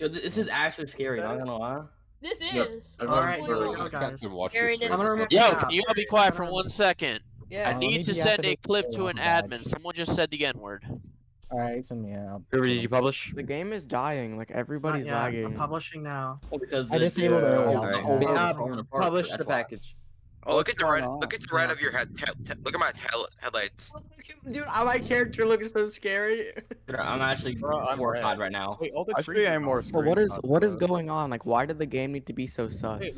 Yo, this is actually scary. I don't know why. This is. Yep. Alright, yo, can you all be quiet for 1 second? Yeah. I need to send a clip to an admin. Someone just said the N-word. Alright, send me out. Who did you publish? The game is dying. Like, everybody's lagging. I'm publishing now. Well, because I disabled it. Publish the package. Oh, look at the right. Look at the right of your head. Look at my headlights. Dude, my character looks so scary. I'm actually horrified right now. Wait, what is going on? Like, why did the game need to be so sus? Wait,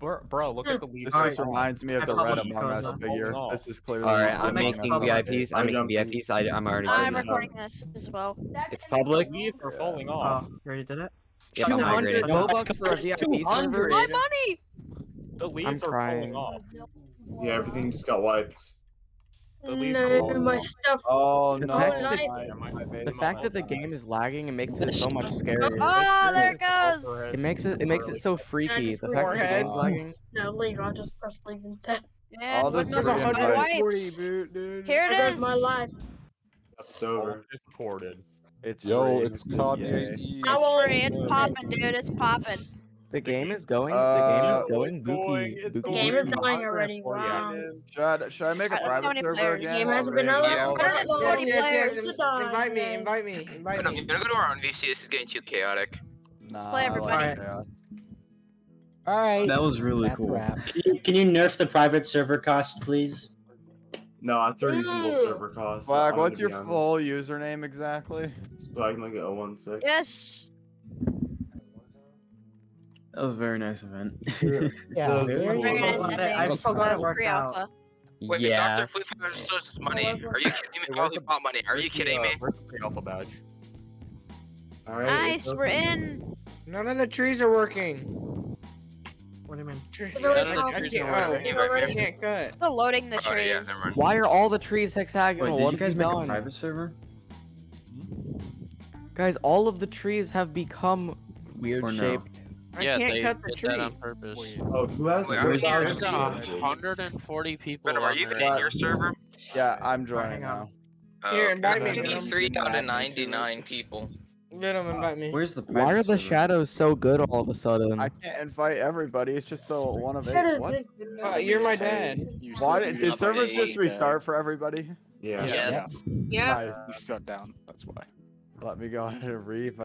bro, look at the lead. This just reminds me of the red Among Us figure. This is clearly. All right, I'm making VIPs. I'm making VIPs. I'm already. I'm recording this as well. It's public. We're falling off. You already did it. 200 bucks for a VIP server. My money. The leaves are falling off. Yeah, everything just got wiped. No, my stuff. Oh no! The fact that the game is lagging, it makes it so much scarier. Oh, there it goes. It makes it so freaky. The fact that the game's lagging. No, leave. I'll just press leave instead. All this is 140, dude. Here it is. My life. It's over. It's ported. It's yo. It's Kanye. I won't. It's popping, dude. It's popping. The game is going. The game is going. The game is going already. Wow. Should I make a private server again? The game hasn't been allowed. Invite me. I'm gonna go to our own VC. This is getting too chaotic. Let's play everybody. All right. That was really cool. Can you nerf the private server cost, please? No, that's a reasonable server cost. Flag, what's your full username exactly? Flag, like 016. Yes. That was a very nice event. Yeah, I'm so glad it worked out. Wait, Dr. Flip stole this money. Are you kidding me? He bought money. Are you kidding me? Where's the pre-alpha badge? Alright. Nice, we're in. None of the trees are working. What do you mean? I can't cut. Still loading the trees. Why are all the trees hexagonal? Wait, did you guys make a private server? Guys, all of the trees have become weird shaped. Yeah, they cut the tree. That on purpose. Oh, who has? There's 140 people. But are you even in your server? Yeah, I'm joining now. Here, invite me. 3,099 people. Let them invite me. Where's the? Why are the shadows so good all of a sudden? I can't invite everybody. It's just still one of eight. What? You're my dad. Why did servers just restart for everybody? Yeah. Yes. Yeah. Shut down. That's why. Let me go ahead and read.